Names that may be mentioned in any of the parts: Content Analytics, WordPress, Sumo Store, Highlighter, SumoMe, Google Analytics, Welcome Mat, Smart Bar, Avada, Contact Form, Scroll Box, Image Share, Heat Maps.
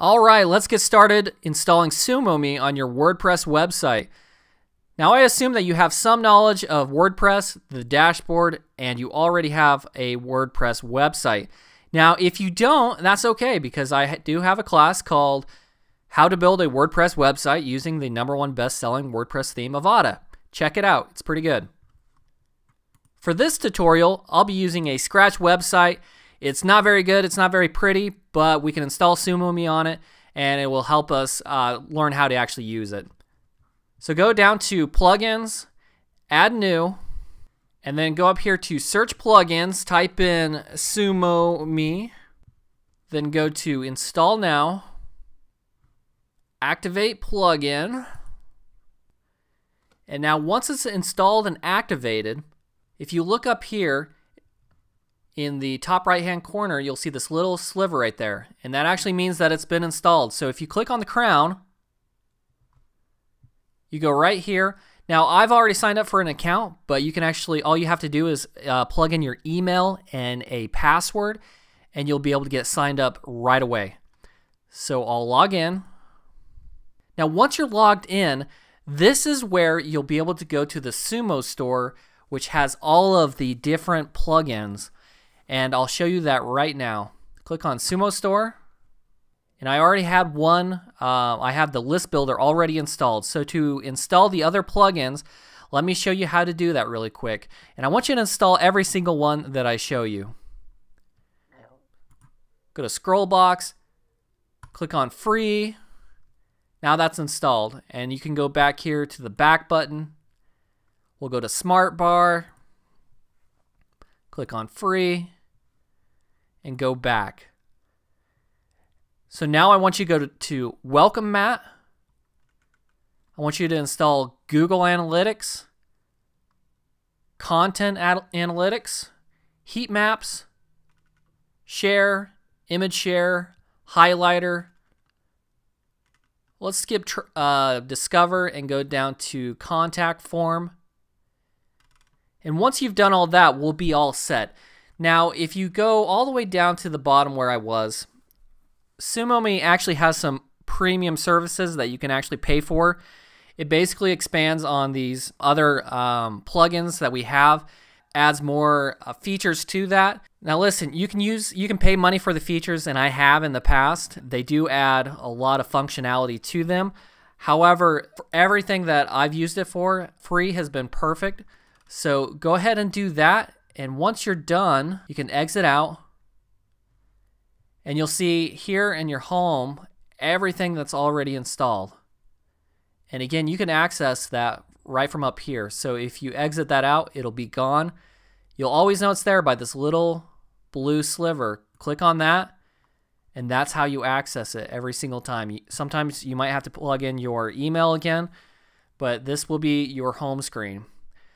All right, let's get started installing SumoMe on your WordPress website. Now, I assume that you have some knowledge of WordPress, the dashboard, and you already have a WordPress website. Now, if you don't, that's okay, because I do have a class called How to Build a WordPress Website Using the #1 Best-Selling WordPress Theme, Avada. Check it out. It's pretty good. For this tutorial, I'll be using a scratch website. It's not very good, it's not very pretty, but we can install SumoMe on it and it will help us learn how to actually use it. So go down to Plugins, Add New, and then go up here to Search Plugins, type in SumoMe, then go to Install Now, Activate Plugin, and now once it's installed and activated, if you look up here, in the top right hand corner, you'll see this little sliver right there, and that actually means that it's been installed. So if you click on the crown, you go right here. Now I've already signed up for an account, but you can actually, all you have to do is plug in your email and a password, and you'll be able to get signed up right away. So I'll log in. Now once you're logged in, this is where you'll be able to go to the Sumo Store, which has all of the different plugins. And I'll show you that right now. Click on Sumo Store, and I already had one. I have the list builder already installed. So to install the other plugins, let me show you how to do that really quick. And I want you to install every single one that I show you. Go to Scroll Box, click on Free. Now that's installed. And you can go back here to the back button. We'll go to Smart Bar, click on Free, and go back. So now I want you to go to Welcome Mat. I want you to install Google Analytics, Content Analytics, Heat Maps, Share, Image Share, Highlighter. Let's skip Discover and go down to Contact Form. And once you've done all that, we'll be all set. Now, if you go all the way down to the bottom where I was, SumoMe actually has some premium services that you can actually pay for. It basically expands on these other plugins that we have, adds more features to that. Now listen, you can pay money for the features, and I have in the past. They do add a lot of functionality to them. However, for everything that I've used it for, free has been perfect. So go ahead and do that, and once you're done, you can exit out, and you'll see here in your home everything that's already installed. And again, you can access that right from up here. So if you exit that out, it'll be gone. You'll always know it's there by this little blue sliver. Click on that, and that's how you access it every single time. Sometimes you might have to plug in your email again, but this will be your home screen.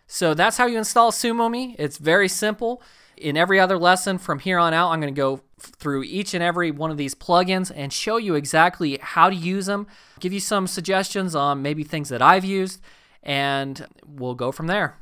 So that's how you install SumoMe. It's very simple. In every other lesson from here on out, I'm going to go through each and every one of these plugins and show you exactly how to use them, give you some suggestions on maybe things that I've used, and we'll go from there.